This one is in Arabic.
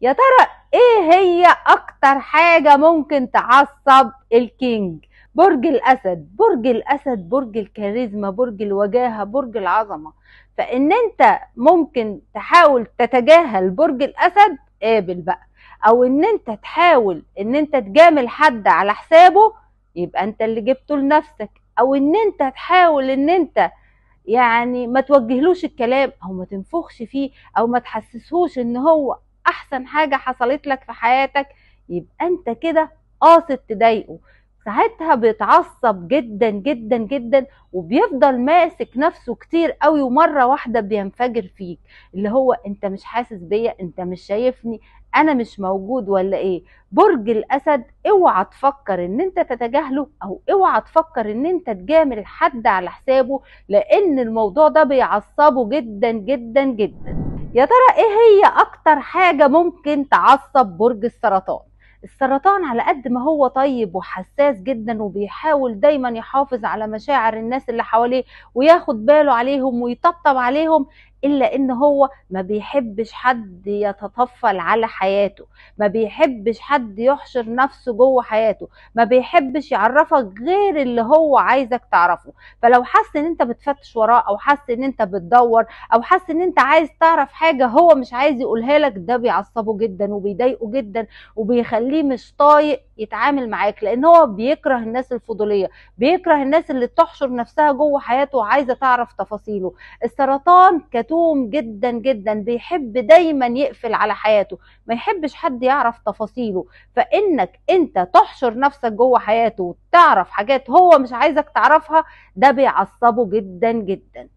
يا ترى ايه هي اكتر حاجة ممكن تعصب الكينج؟ برج الاسد، برج الكاريزما، برج الوجاهة، برج العظمة. فان انت ممكن تحاول تتجاهل برج الاسد قابل بقى، او ان انت تحاول ان انت تجامل حد على حسابه يبقى انت اللي جبته لنفسك، او ان انت تحاول ان انت يعني ما توجهلوش الكلام او ما تنفخش فيه او ما تحسسهوش ان هو احسن حاجة حصلت لك في حياتك، يبقى انت كده قاصد تضايقه. ساعتها بيتعصب جدا جدا جدا وبيفضل ماسك نفسه كتير قوي، ومرة واحدة بينفجر فيك، اللي هو انت مش حاسس بيا، انت مش شايفني، انا مش موجود ولا ايه. برج الاسد اوعى تفكر ان انت تتجاهله او اوعى تفكر ان انت تجامل حد على حسابه، لان الموضوع ده بيعصبه جدا جدا جدا. يا ترى ايه هي اكتر حاجة ممكن تعصب برج السرطان؟ السرطان على قد ما هو طيب وحساس جدا وبيحاول دايما يحافظ على مشاعر الناس اللي حواليه وياخد باله عليهم ويطبطب عليهم، الا ان هو ما بيحبش حد يتطفل على حياته، ما بيحبش حد يحشر نفسه جوه حياته، ما بيحبش يعرفك غير اللي هو عايزك تعرفه. فلو حس ان انت بتفتش وراه او حس ان انت بتدور او حس ان انت عايز تعرف حاجة هو مش عايز يقولها لك، ده بيعصبه جدا وبيضايقه جدا وبيخليه مش طايق يتعامل معاك، لان هو بيكره الناس الفضولية، بيكره الناس اللي تحشر نفسها جوه حياته وعايزة تعرف تفاصيله. السرطان كتوم جدا جدا، بيحب دايما يقفل على حياته، ما يحبش حد يعرف تفاصيله. فانك انت تحشر نفسك جوه حياته وتعرف حاجات هو مش عايزك تعرفها، ده بيعصبه جدا جدا.